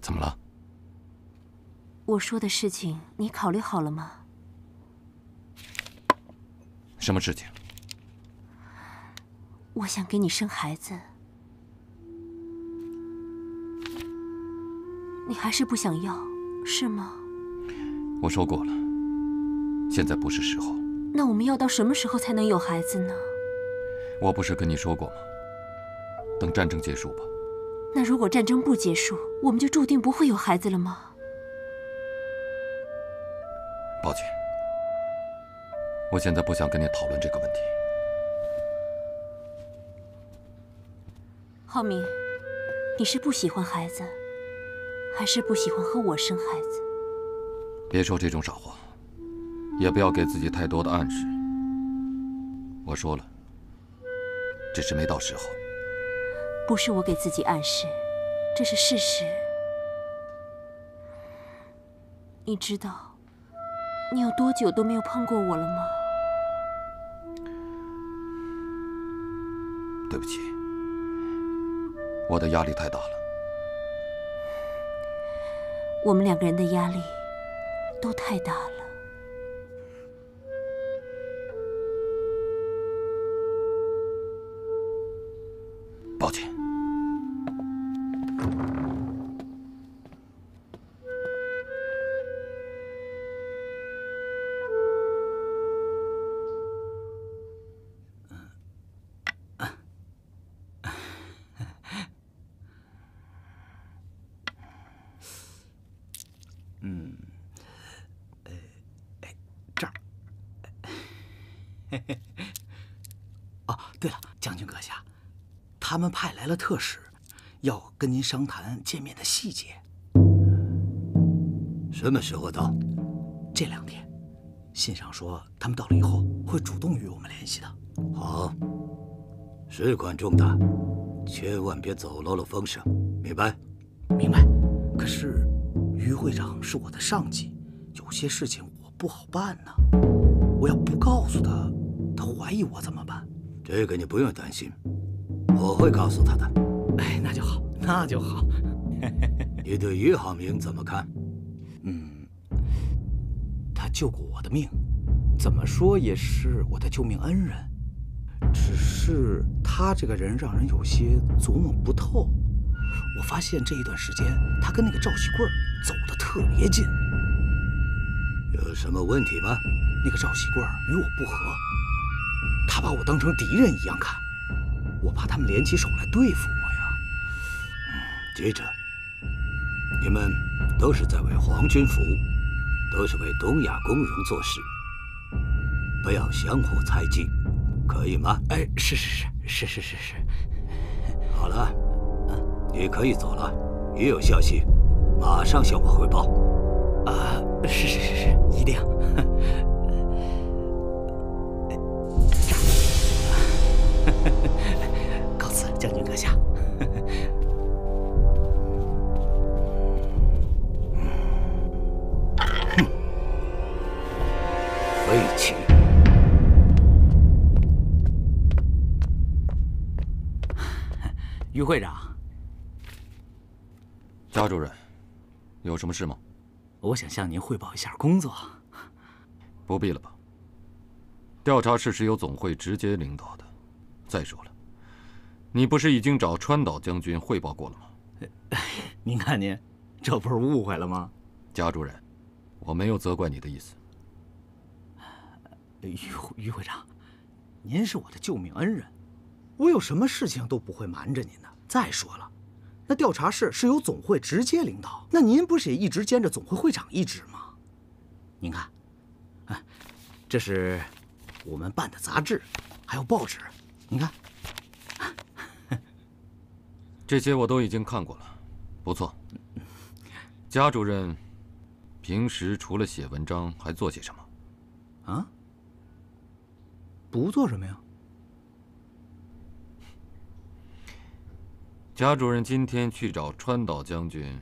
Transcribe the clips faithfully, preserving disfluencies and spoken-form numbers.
怎么了？我说的事情你考虑好了吗？什么事情？我想给你生孩子，你还是不想要，是吗？我说过了，现在不是时候。那我们要到什么时候才能有孩子呢？我不是跟你说过吗？等战争结束吧。那如果战争不结束，我们就注定不会有孩子了吗？抱歉，我现在不想跟你讨论这个问题。浩明，你是不喜欢孩子，还是不喜欢和我生孩子？别说这种傻话，也不要给自己太多的暗示。我说了，只是没到时候。不是我给自己暗示，这是事实。你知道，你有多久都没有碰过我了吗？对不起，我的压力太大了。我们两个人的压力都太大了。抱歉。嗯，哎哎，这儿。嘿嘿。哦，对了，将军阁下。 他们派来了特使，要跟您商谈见面的细节。什么时候到？这两天，信上说他们到了以后会主动与我们联系的。好，事关重大，千万别走漏了风声，明白？明白。可是，于会长是我的上级，有些事情我不好办呢。我要不告诉他，他怀疑我怎么办？这个你不用担心。 我会告诉他的。哎，那就好，那就好。你对于浩明怎么看？嗯，他救过我的命，怎么说也是我的救命恩人。只是他这个人让人有些琢磨不透。我发现这一段时间，他跟那个赵喜贵走得特别近。有什么问题吗？那个赵喜贵与我不和，他把我当成敌人一样看。 我怕他们联起手来对付我呀！嗯，接着，你们都是在为皇军服务，都是为东亚工荣做事，不要相互猜忌，可以吗？哎，是是是是是是是。好了，你可以走了。一有消息，马上向我汇报。啊，是是是是，一定。 告辞，将军阁下。哼，魏齐。于会长，查主任，有什么事吗？我想向您汇报一下工作。不必了吧？调查室是由总会直接领导的。 再说了，你不是已经找川岛将军汇报过了吗？您看您，这不是误会了吗？贾主任，我没有责怪你的意思。于于会长，您是我的救命恩人，我有什么事情都不会瞒着您的。再说了，那调查室是由总会直接领导，那您不是也一直兼着总会会长一职吗？您看，哎，这是我们办的杂志，还有报纸。 你看，这些我都已经看过了，不错。贾主任，平时除了写文章，还做些什么？啊？不做什么呀？贾主任今天去找川岛将军，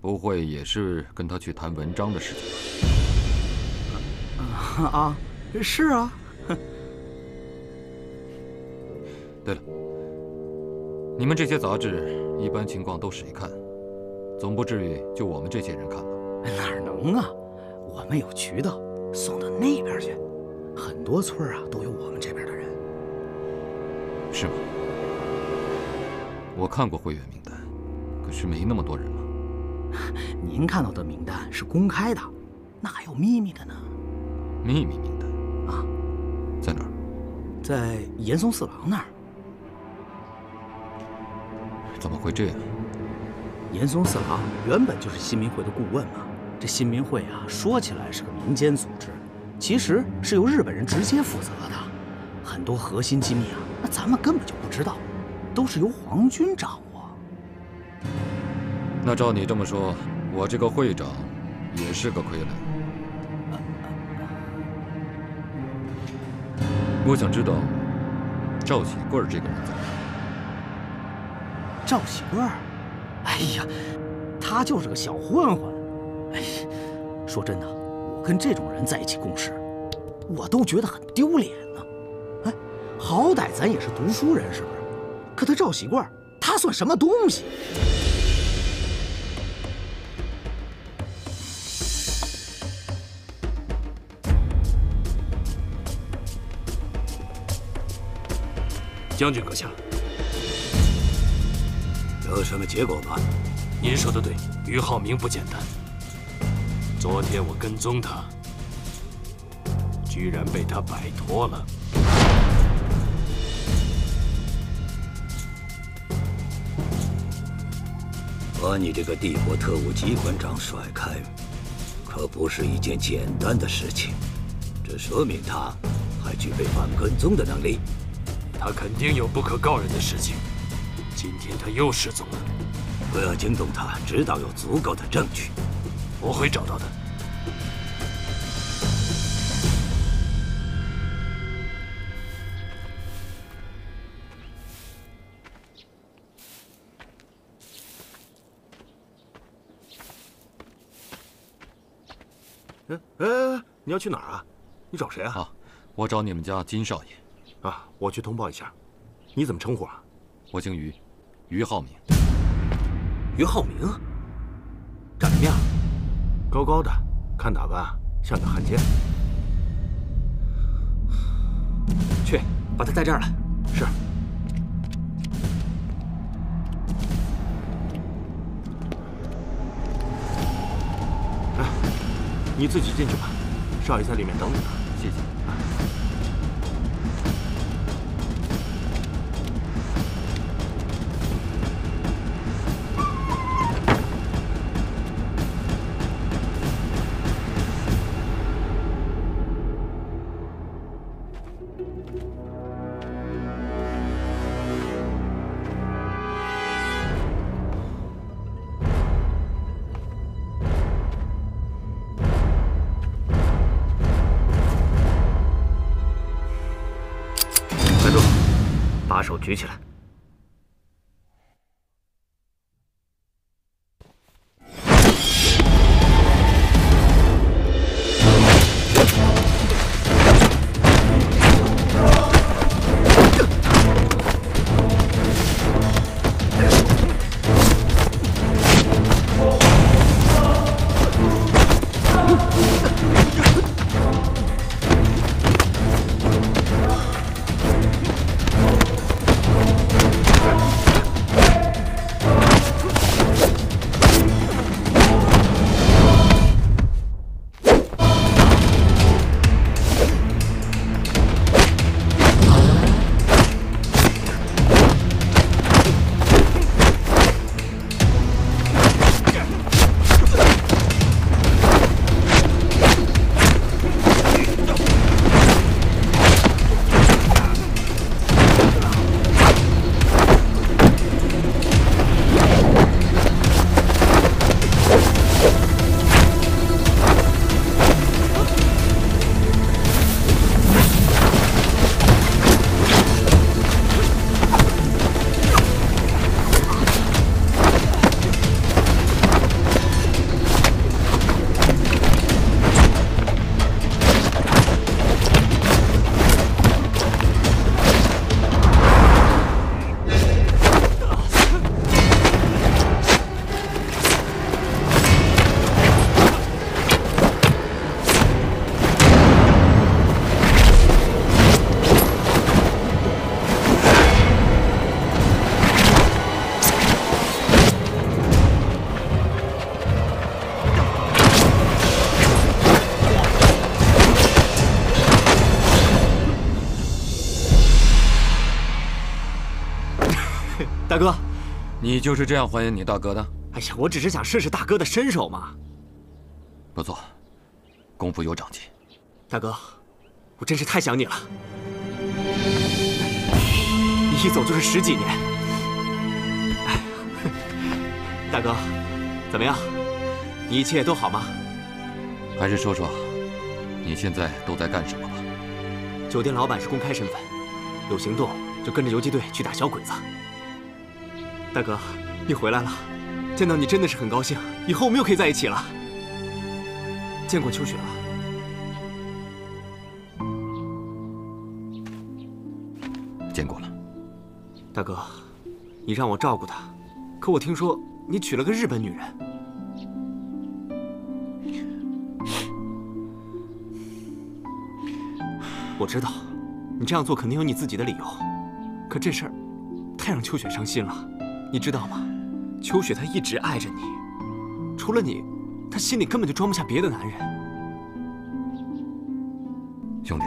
不会也是跟他去谈文章的事情吧？啊，是啊。 对了，你们这些杂志一般情况都谁看？总不至于就我们这些人看吧？哪能啊！我们有渠道送到那边去，很多村啊都有我们这边的人，是吗？我看过会员名单，可是没那么多人嘛。您看到的名单是公开的，那还有秘密的呢？秘密名单啊，在哪儿？在严嵩四郎那儿。怎么会这样？ 严嵩四郎原本就是新民会的顾问嘛。这新民会啊，说起来是个民间组织，其实是由日本人直接负责的。很多核心机密啊，那咱们根本就不知道，都是由皇军掌握。那照你这么说，我这个会长也是个傀儡。我想知道赵喜贵这个人怎么样？赵喜贵。 哎呀，他就是个小混混。哎，说真的，我跟这种人在一起共事，我都觉得很丢脸呢、啊。哎，好歹咱也是读书人，是不是？可他赵喜贵，他算什么东西？将军阁下。 有什么结果吗？您说的对，于浩明不简单。昨天我跟踪他，居然被他摆脱了。把你这个帝国特务机关长甩开，可不是一件简单的事情。这说明他还具备反跟踪的能力。他肯定有不可告人的事情。 今天他又失踪了，不要惊动他，直到有足够的证据，我会找到的。哎哎，你要去哪儿啊？你找谁啊？啊，我找你们家金少爷。啊，我去通报一下。你怎么称呼啊？我姓于。 于浩明，于浩明，长什么样？高高的，看打扮啊，像个汉奸。去，把他带这儿来。是。哎，你自己进去吧，少爷在里面等你呢。谢谢。 手举起来！大哥，你就是这样欢迎你大哥的？哎呀，我只是想试试大哥的身手嘛。不错，功夫有长进。大哥，我真是太想你了。你一走就是十几年。哎，大哥，怎么样？你一切都好吗？还是说说，你现在都在干什么吧？酒店老板是公开身份，有行动就跟着游击队去打小鬼子。大哥，你回来了，见到你真的是很高兴。以后我们又可以在一起了。见过秋雪了。 见过了，大哥，你让我照顾她，可我听说你娶了个日本女人。我知道，你这样做肯定有你自己的理由，可这事儿太让秋雪伤心了，你知道吗？秋雪她一直爱着你，除了你，她心里根本就装不下别的男人。兄弟，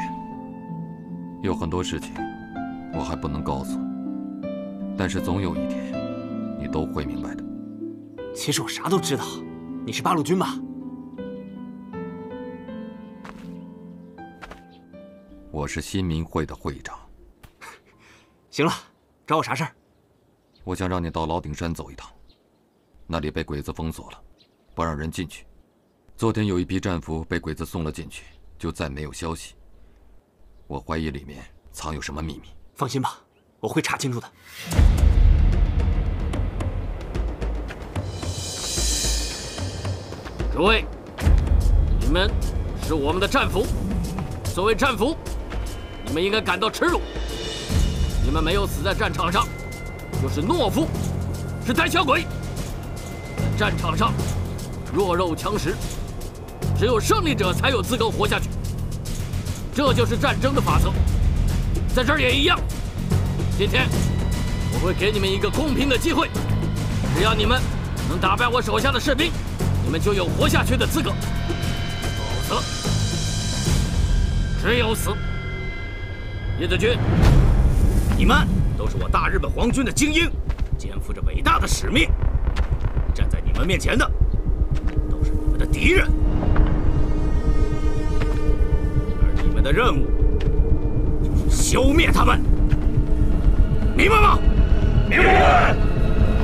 有很多事情。 我还不能告诉，但是总有一天，你都会明白的。其实我啥都知道，你是八路军吧？我是新民会的会长。行了，找我啥事儿？我想让你到老顶山走一趟，那里被鬼子封锁了，不让人进去。昨天有一批战俘被鬼子送了进去，就再没有消息。我怀疑里面藏有什么秘密。 放心吧，我会查清楚的。诸位，你们是我们的战俘。所谓战俘，你们应该感到耻辱。你们没有死在战场上，就是懦夫，是胆小鬼。在战场上，弱肉强食，只有胜利者才有资格活下去。这就是战争的法则。 在这儿也一样。今天我会给你们一个公平的机会，只要你们能打败我手下的士兵，你们就有活下去的资格；否则，只有死。叶子君，你们都是我大日本皇军的精英，肩负着伟大的使命。站在你们面前的，都是你们的敌人，而你们的任务。 消灭他们，明白吗？明白。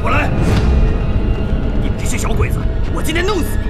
我来。你们这些小鬼子，我今天弄死你！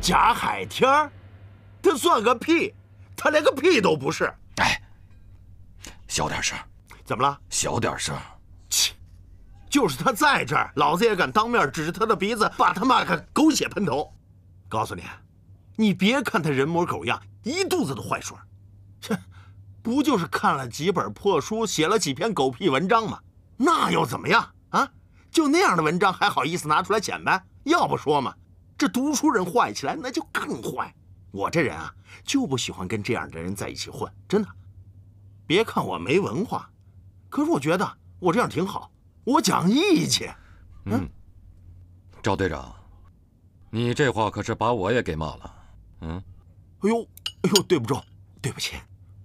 贾海天儿，他算个屁，他连个屁都不是。哎，小点声。怎么了？小点声。切，就是他在这儿，老子也敢当面指着他的鼻子，把他骂个狗血喷头。告诉你，你别看他人模狗样，一肚子的坏水。哼，不就是看了几本破书，写了几篇狗屁文章吗？那又怎么样啊？就那样的文章还好意思拿出来显摆？要不说嘛。 这读书人坏起来，那就更坏。我这人啊，就不喜欢跟这样的人在一起混，真的。别看我没文化，可是我觉得我这样挺好，我讲义气。嗯，嗯赵队长，你这话可是把我也给骂了。嗯，哎呦，哎呦，对不住，对不起，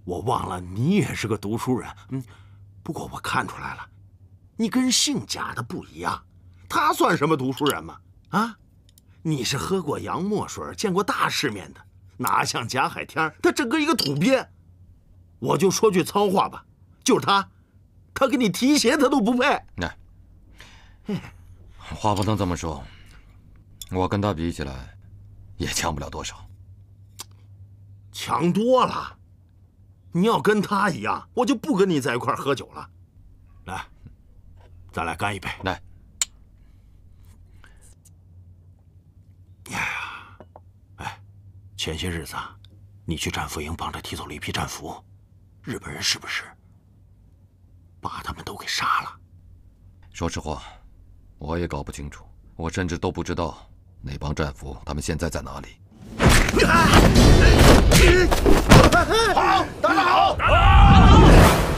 我忘了你也是个读书人。嗯，不过我看出来了，你跟姓贾的不一样，他算什么读书人嘛？啊，你是喝过洋墨水、见过大世面的，哪像贾海天，他整个一个土鳖。我就说句糙话吧，就是他，他给你提鞋他都不配。哎，话不能这么说，我跟他比起来，也强不了多少。强多了。 你要跟他一样，我就不跟你在一块喝酒了。来，咱俩干一杯。来。哎呀，哎，前些日子啊，你去战俘营帮着提走了一批战俘，日本人是不是把他们都给杀了？说实话，我也搞不清楚，我甚至都不知道那帮战俘他们现在在哪里。 好，打得好，打得好！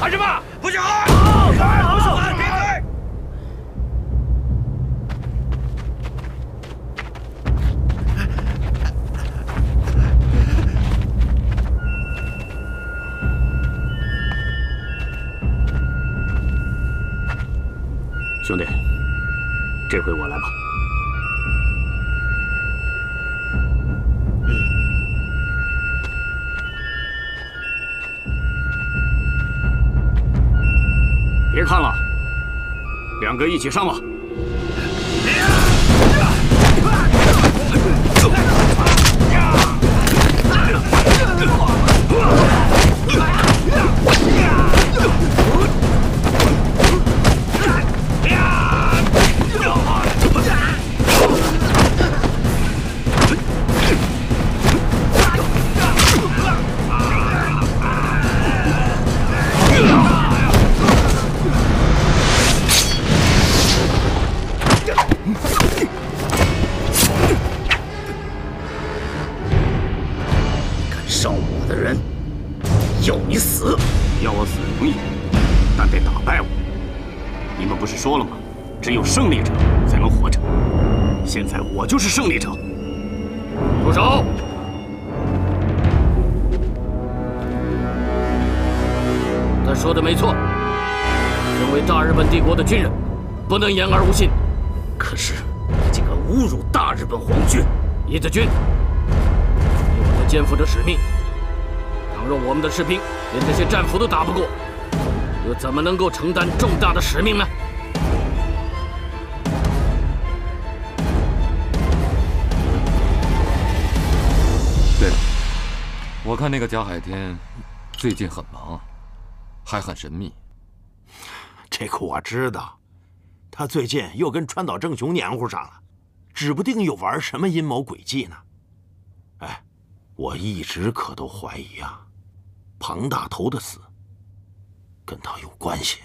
喊什么？不许喊！别喊！别喊！兄弟，这回我来吧。 别看了，两个一起上吧。胜利者，住手！他说的没错，身为大日本帝国的军人，不能言而无信。可是你竟敢侮辱大日本皇军！一字军，你我都肩负着使命。倘若我们的士兵连这些战俘都打不过，又怎么能够承担重大的使命呢？ 我看那个贾海天最近很忙，还很神秘。这个我知道，他最近又跟川岛正雄黏糊上了，指不定又玩什么阴谋诡计呢。哎，我一直可都怀疑啊，庞大头的死跟他有关系。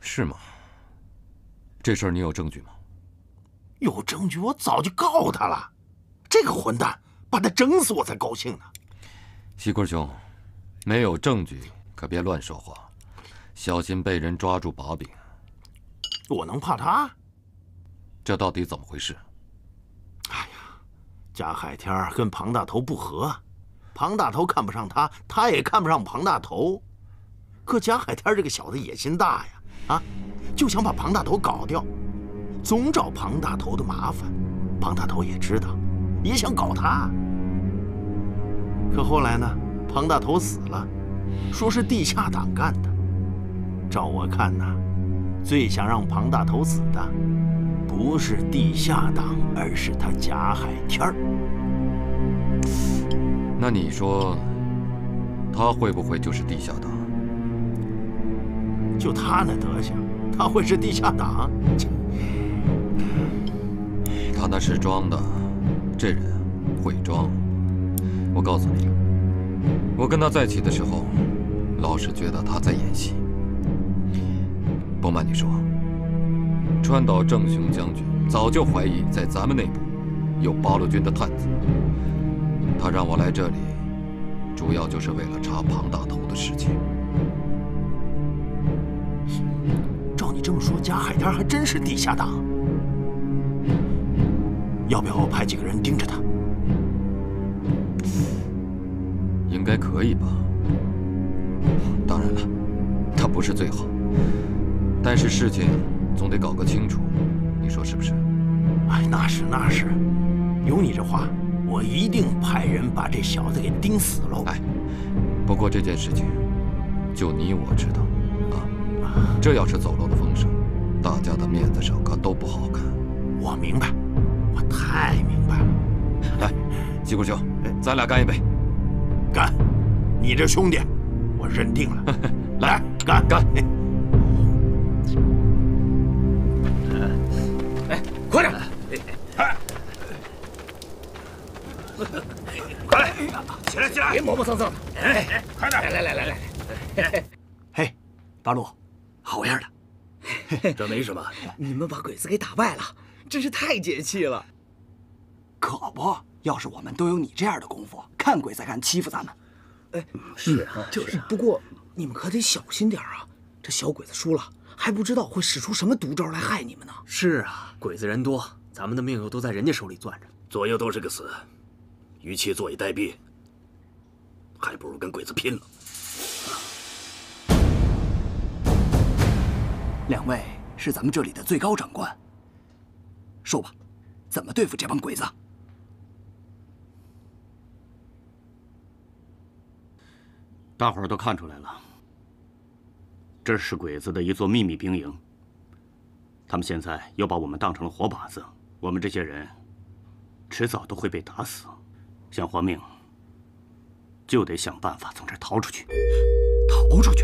是吗？这事儿你有证据吗？有证据，我早就告他了。这个混蛋！ 把他整死我才高兴呢，西坤兄，没有证据可别乱说话，小心被人抓住把柄。我能怕他？这到底怎么回事？哎呀，贾海天跟庞大头不和，庞大头看不上他，他也看不上庞大头。可贾海天这个小子野心大呀，啊，就想把庞大头搞掉，总找庞大头的麻烦。庞大头也知道，也想搞他。 可后来呢？庞大头死了，说是地下党干的。照我看呐，最想让庞大头死的，不是地下党，而是他贾海天儿。那你说，他会不会就是地下党？就他那德行，他会是地下党？他那是装的，这人会装。 我告诉你，我跟他在一起的时候，老是觉得他在演戏。不瞒你说，川岛正雄将军早就怀疑在咱们内部有八路军的探子，他让我来这里，主要就是为了查庞大头的事情。照你这么说，贾海天还真是地下党。要不要我派几个人盯着他？ 应该可以吧？当然了。它不是最好，但是事情总得搞个清楚，你说是不是？哎，那是那是，有你这话，我一定派人把这小子给盯死喽。哎，不过这件事情，就你我知道，啊，这要是走漏了风声，大家的面子上可都不好看。我明白，我太明白了。来，季国兄，咱俩干一杯。干！你这兄弟，我认定了。来，干干！哎，快点！哎，快来！起来起来！别磨磨蹭蹭的。哎，快点！来来来来来！嘿，八路，好样的！这没什么。你们把鬼子给打败了，真是太解气了。可不，要是我们都有你这样的功夫，看鬼子敢欺负咱们。 哎，是啊，就是。不过你们可得小心点啊！这小鬼子输了，还不知道会使出什么毒招来害你们呢。是啊，鬼子人多，咱们的命又都在人家手里攥着，左右都是个死，与其坐以待毙，还不如跟鬼子拼了。两位是咱们这里的最高长官，说吧，怎么对付这帮鬼子？ 大伙儿都看出来了，这是鬼子的一座秘密兵营。他们现在又把我们当成了活靶子，我们这些人迟早都会被打死。想活命，就得想办法从这儿逃出去。逃出去？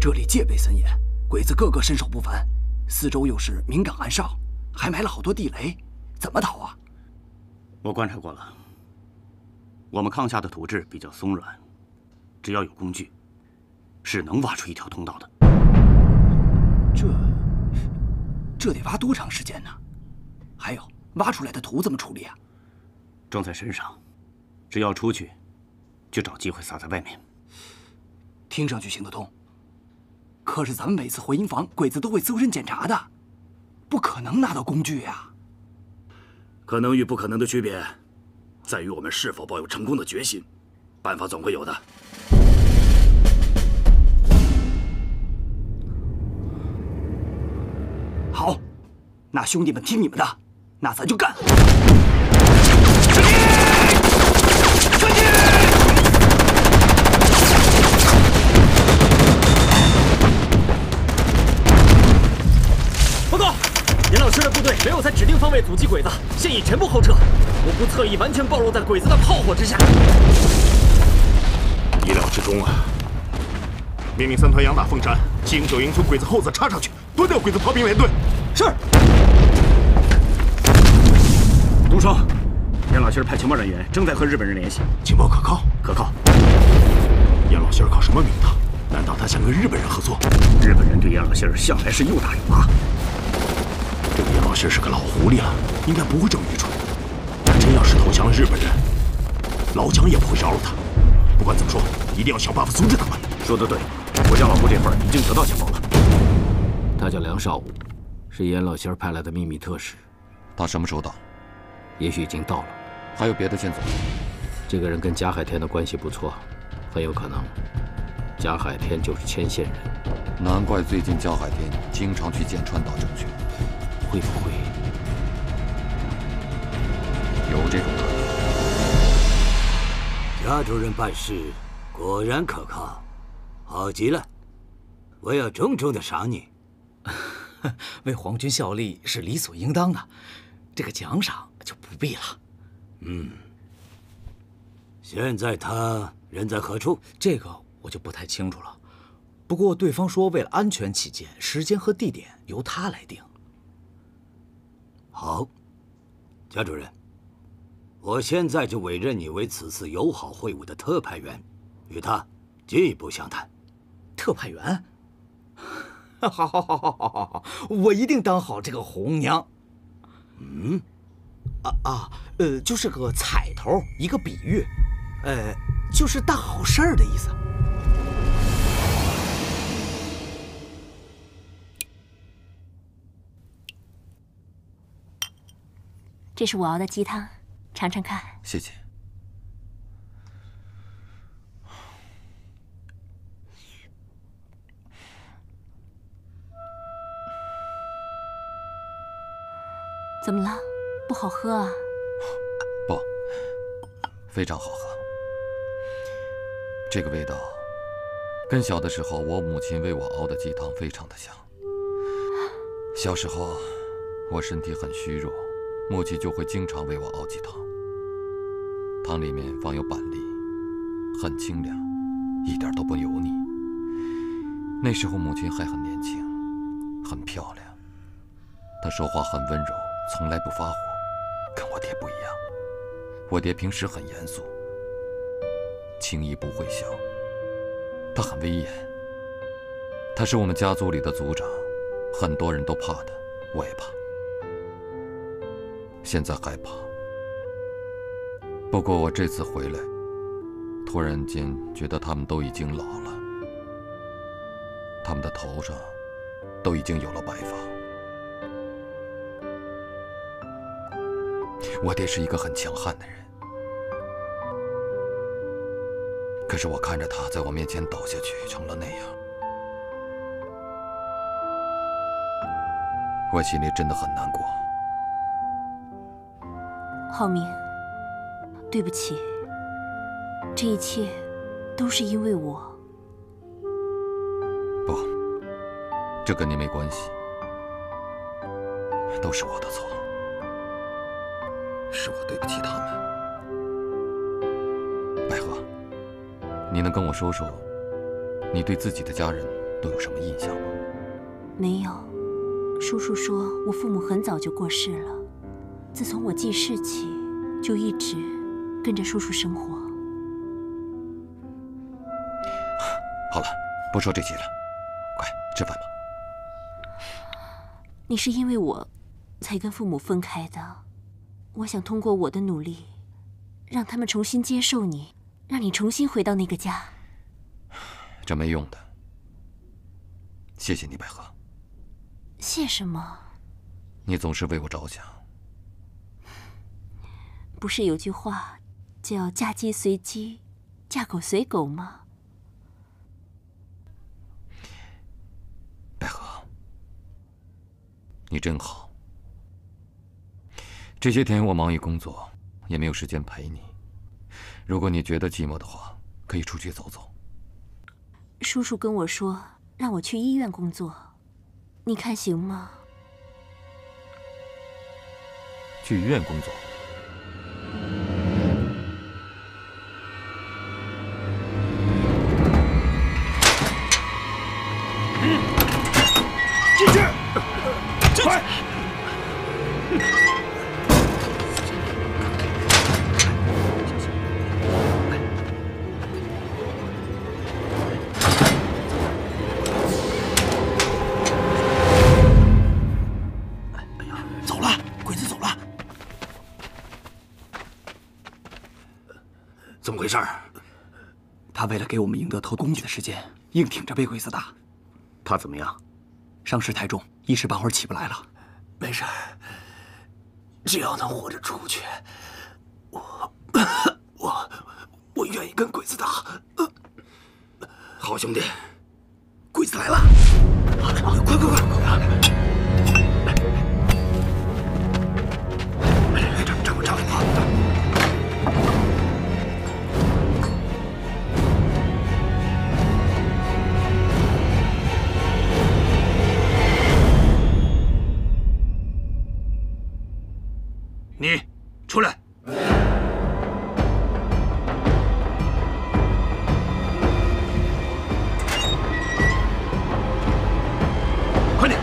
这里戒备森严，鬼子个个身手不凡，四周又是明岗暗哨，还埋了好多地雷，怎么逃啊？我观察过了，我们炕下的土质比较松软。 只要有工具，是能挖出一条通道的。这这得挖多长时间呢？还有挖出来的土怎么处理啊？装在身上，只要出去，就找机会撒在外面。听上去行得通，可是咱们每次回营房，鬼子都会搜身检查的，不可能拿到工具呀。可能与不可能的区别，在于我们是否抱有成功的决心。办法总会有的。 好，那兄弟们听你们的，那咱就干！兄弟，兄弟，报告，严老师的部队没有在指定方位阻击鬼子，现已全部后撤。我部侧翼完全暴露在鬼子的炮火之下。意料之中啊！命令三团佯打凤山，七营九营从鬼子后侧插上去。 夺掉鬼子炮兵连队，是。东升，严老新派情报人员正在和日本人联系，情报可靠，可靠。严老新靠什么名堂？难道他想跟日本人合作？日本人对严老新向来是又打又骂。这个严老新是个老狐狸了，应该不会这么愚蠢。他真要是投降了日本人，老蒋也不会饶了他。不管怎么说，一定要想办法阻止他们。说得对，我将老胡这份已经得到情报了。 他叫梁少武，是严老仙派来的秘密特使。他什么时候到？也许已经到了。还有别的线索？这个人跟贾海天的关系不错，很有可能贾海天就是牵线人。难怪最近贾海天经常去见川岛正确。会不会有这种可能？贾主任办事果然可靠，好极了！我要重重的赏你。 为皇军效力是理所应当的，这个奖赏就不必了。嗯，现在他人在何处？这个我就不太清楚了。不过对方说，为了安全起见，时间和地点由他来定。好，贾主任，我现在就委任你为此次友好会晤的特派员，与他进一步详谈。特派员。 好，好，好，好，好，好，我一定当好这个红娘。嗯，啊啊，呃，就是个彩头，一个比喻，呃，就是大好事儿的意思。这是我熬的鸡汤，尝尝看。谢谢。怎么了？不好喝啊？不，非常好喝。这个味道跟小的时候我母亲为我熬的鸡汤非常的像。小时候我身体很虚弱，母亲就会经常为我熬鸡汤，汤里面放有板栗，很清凉，一点都不油腻。那时候母亲还很年轻，很漂亮，她说话很温柔，从来不发火，跟我爹不一样。我爹平时很严肃，轻易不会笑，他很威严。他是我们家族里的族长，很多人都怕他，我也怕，现在还怕。不过我这次回来，突然间觉得他们都已经老了，他们的头上都已经有了白发。我爹是一个很强悍的人，可是我看着他在我面前倒下去成了那样，我心里真的很难过。浩明，对不起，这一切都是因为我。不，这跟您没关系，都是我的错。 是我对不起他们。百合，你能跟我说说，你对自己的家人都有什么印象吗？没有，叔叔说我父母很早就过世了，自从我记事起，就一直跟着叔叔生活。好了，不说这些了，快吃饭吧。你是因为我，才跟父母分开的。 我想通过我的努力，让他们重新接受你，让你重新回到那个家。这没用的。谢谢你，百合。谢什么？你总是为我着想。不是有句话叫“嫁鸡随鸡，嫁狗随狗”吗？百合，你真好。 这些天我忙于工作，也没有时间陪你。如果你觉得寂寞的话，可以出去走走。叔叔跟我说让我去医院工作，你看行吗？去医院工作？进去，进去。 他为了给我们赢得偷东西的时间，硬挺着被鬼子打。他怎么样？伤势太重，一时半会儿起不来了。没事儿，只要能活着出去，我我我愿意跟鬼子打。好兄弟，鬼子来了！快快快！ 你出来！快点！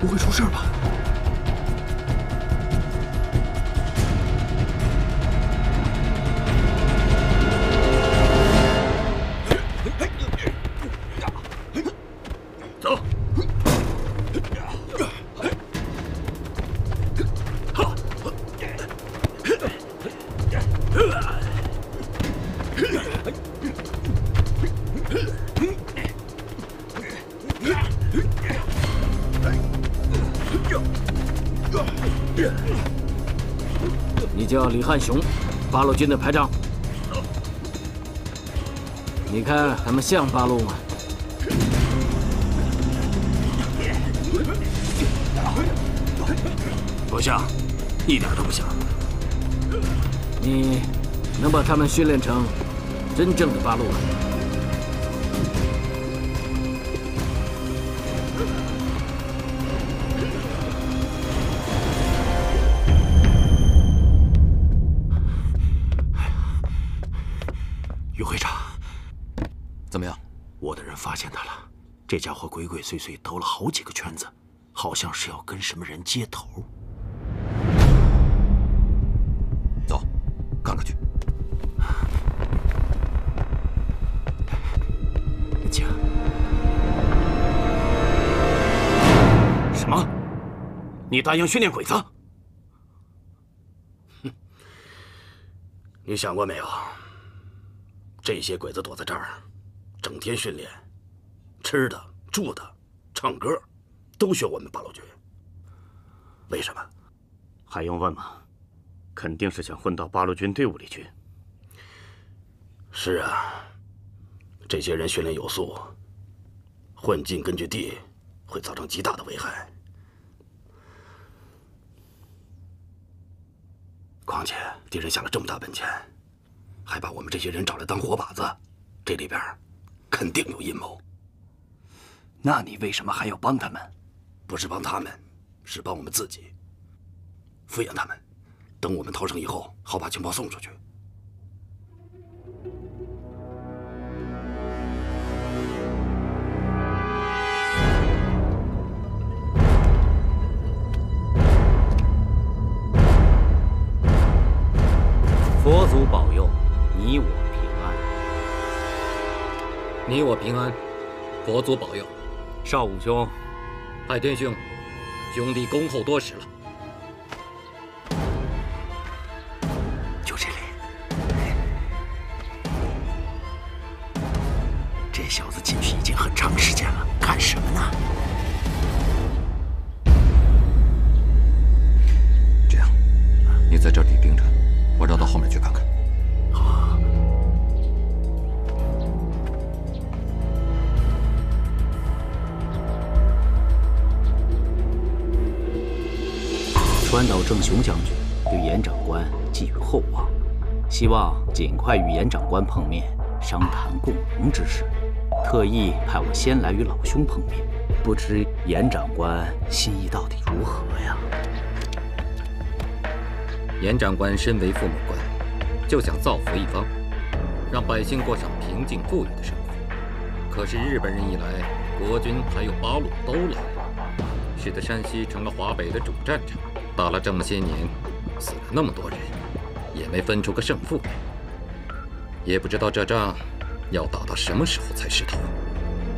不会出事吧？ 你叫李汉雄，八路军的排长。你看咱们像八路吗？ 不像，一点都不像。你能把他们训练成真正的八路吗？于会长，怎么样？我的人发现他了，这家伙鬼鬼祟祟兜了好几个圈子，好像是要跟什么人接头。 看看去，请。什么？你答应训练鬼子？哼！你想过没有？这些鬼子躲在这儿，整天训练，吃的、住的、唱歌，都学我们八路军。为什么？还用问吗？ 肯定是想混到八路军队伍里去。是啊，这些人训练有素，混进根据地会造成极大的危害。况且敌人下了这么大本钱，还把我们这些人找来当活靶子，这里边肯定有阴谋。那你为什么还要帮他们？不是帮他们，是帮我们自己，敷衍他们。 等我们逃生以后，好把情报送出去。佛祖保佑，你我平安。你我平安，佛祖保佑。少武兄，海天兄，兄弟恭候多时了。 小子进去已经很长时间了，干什么呢？这样，你在这里盯着，我绕到后面去看看。好，好，好。川岛正雄将军对严长官寄予厚望，希望尽快与严长官碰面，商谈共荣之事。 特意派我先来与老兄碰面，不知严长官心意到底如何呀？严长官身为父母官，就想造福一方，让百姓过上平静富裕的生活。可是日本人一来，国军还有八路都来了，使得山西成了华北的主战场。打了这么些年，死了那么多人，也没分出个胜负来，也不知道这仗。 要打到什么时候才是头？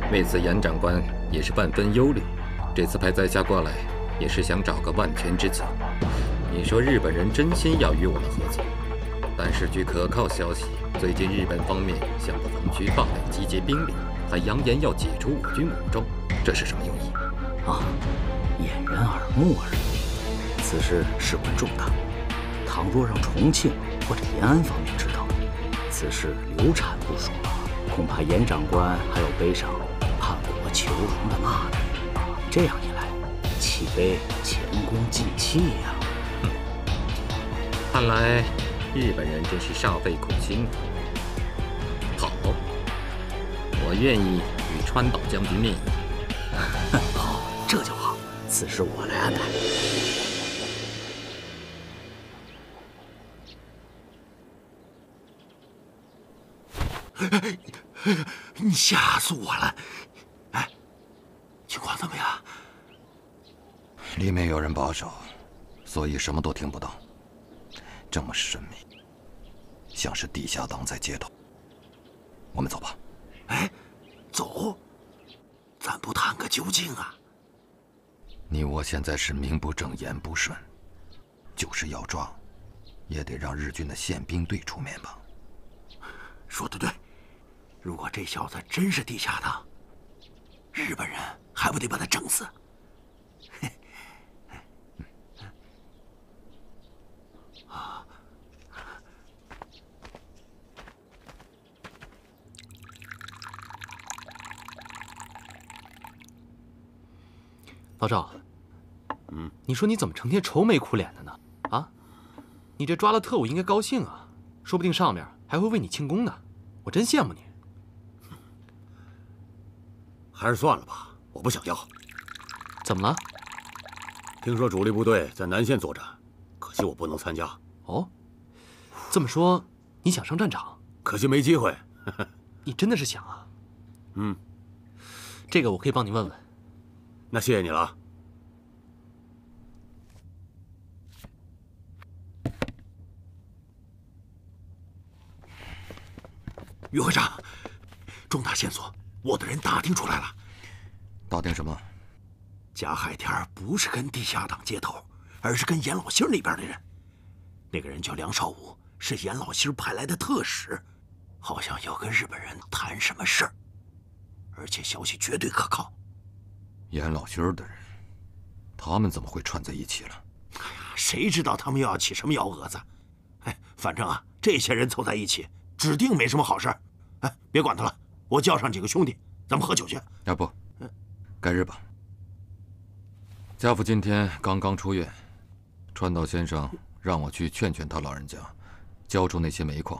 为此，严长官也是万分忧虑。这次派在下过来，也是想找个万全之计。你说日本人真心要与我们合作，但是据可靠消息，最近日本方面向不防区大量集结兵力，还扬言要解除我军武装，这是什么用意？啊，掩人耳目而已。此事事关重大，倘若让重庆或者延安方面知道，此事流产不说。 恐怕严长官还要背上叛国求荣的骂名，这样一来，岂非前功尽弃呀？哼！看来日本人真是煞费苦心。好，我愿意与川岛将军面议。好，这就好。此事我来安排。你吓死我了！哎，情况怎么样？里面有人把守，所以什么都听不到。这么神秘，像是地下党在街头。我们走吧。哎，走？咱不探个究竟啊！你我现在是名不正言不顺，就是要抓，也得让日军的宪兵队出面吧。说得对。 如果这小子真是地下党，日本人还不得把他整死？啊！老赵，嗯，你说你怎么成天愁眉苦脸的呢？啊，你这抓了特务应该高兴啊，说不定上面还会为你庆功呢。我真羡慕你。还是算了吧，我不想要。怎么了？听说主力部队在南线作战，可惜我不能参加。哦，这么说你想上战场？可惜没机会。你真的是想啊？嗯，这个我可以帮你问问。 那谢谢你了。于会长，重大线索，我的人打听出来了。打听什么？贾海天不是跟地下党接头，而是跟严老星那边的人。那个人叫梁少武，是严老星派来的特使，好像要跟日本人谈什么事儿，而且消息绝对可靠。 严老星的人，他们怎么会串在一起了？哎呀，谁知道他们又要起什么幺蛾子？哎，反正啊，这些人凑在一起，指定没什么好事。哎，别管他了，我叫上几个兄弟，咱们喝酒去。要不，改日吧。家父今天刚刚出院，川岛先生让我去劝劝他老人家，交出那些煤矿。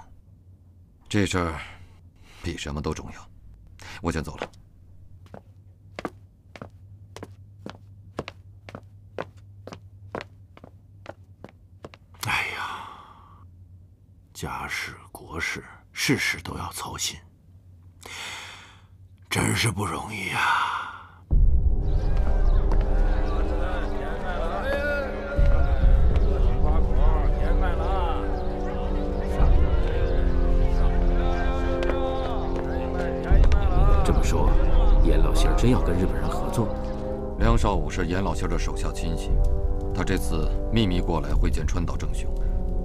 这事儿比什么都重要。我先走了。 家事国事，事事都要操心，真是不容易啊！这么说，严老星真要跟日本人合作？梁少武是严老星的手下亲信，他这次秘密过来会见川岛正雄。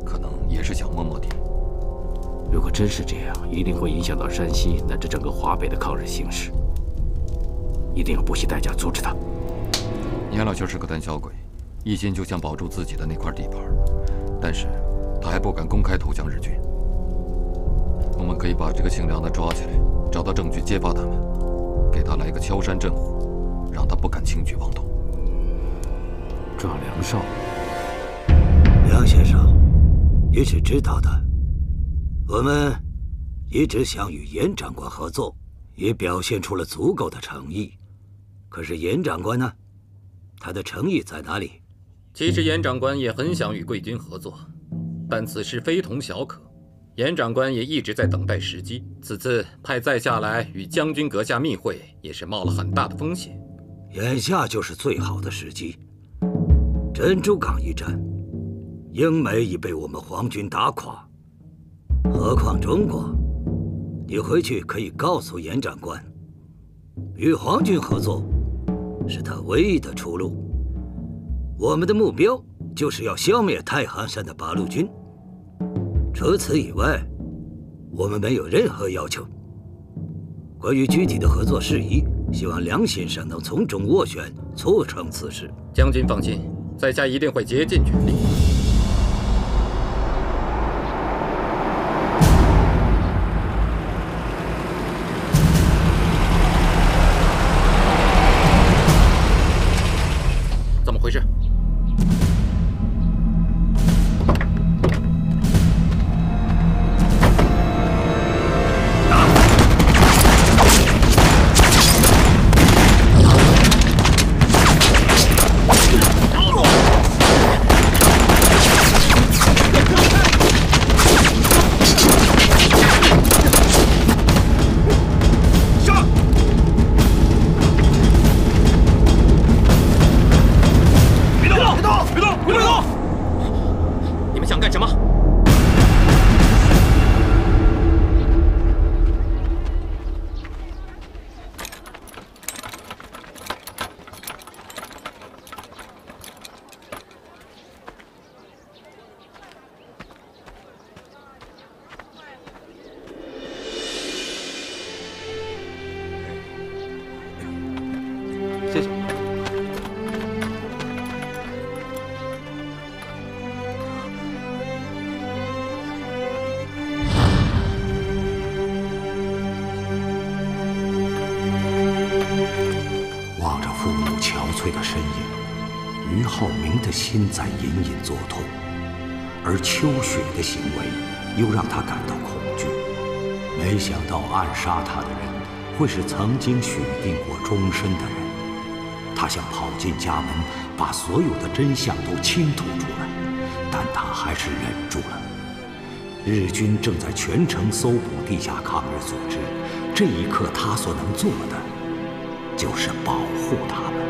可能也是想摸摸底。如果真是这样，一定会影响到山西乃至整个华北的抗日形势。一定要不惜代价阻止他。严老星是个胆小鬼，一心就想保住自己的那块地盘，但是他还不敢公开投降日军。我们可以把这个姓梁的抓起来，找到证据揭发他们，给他来个敲山震虎，让他不敢轻举妄动。抓梁少，梁先生。 你是知道的，我们一直想与严长官合作，也表现出了足够的诚意。可是严长官呢？他的诚意在哪里？其实严长官也很想与贵军合作，但此事非同小可。严长官也一直在等待时机。此次派在下来与将军阁下密会，也是冒了很大的风险。眼下就是最好的时机。珍珠港一战。 英美已被我们皇军打垮，何况中国？你回去可以告诉严长官，与皇军合作是他唯一的出路。我们的目标就是要消灭太行山的八路军。除此以外，我们没有任何要求。关于具体的合作事宜，希望梁先生能从中斡旋，促成此事。将军放心，在下一定会竭尽全力。翠的身影，俞灏明的心在隐隐作痛，而秋雪的行为又让他感到恐惧。没想到暗杀他的人会是曾经许定过终身的人。 他想跑进家门，把所有的真相都倾吐出来，但他还是忍住了。日军正在全城搜捕地下抗日组织，这一刻他所能做的，就是保护他们。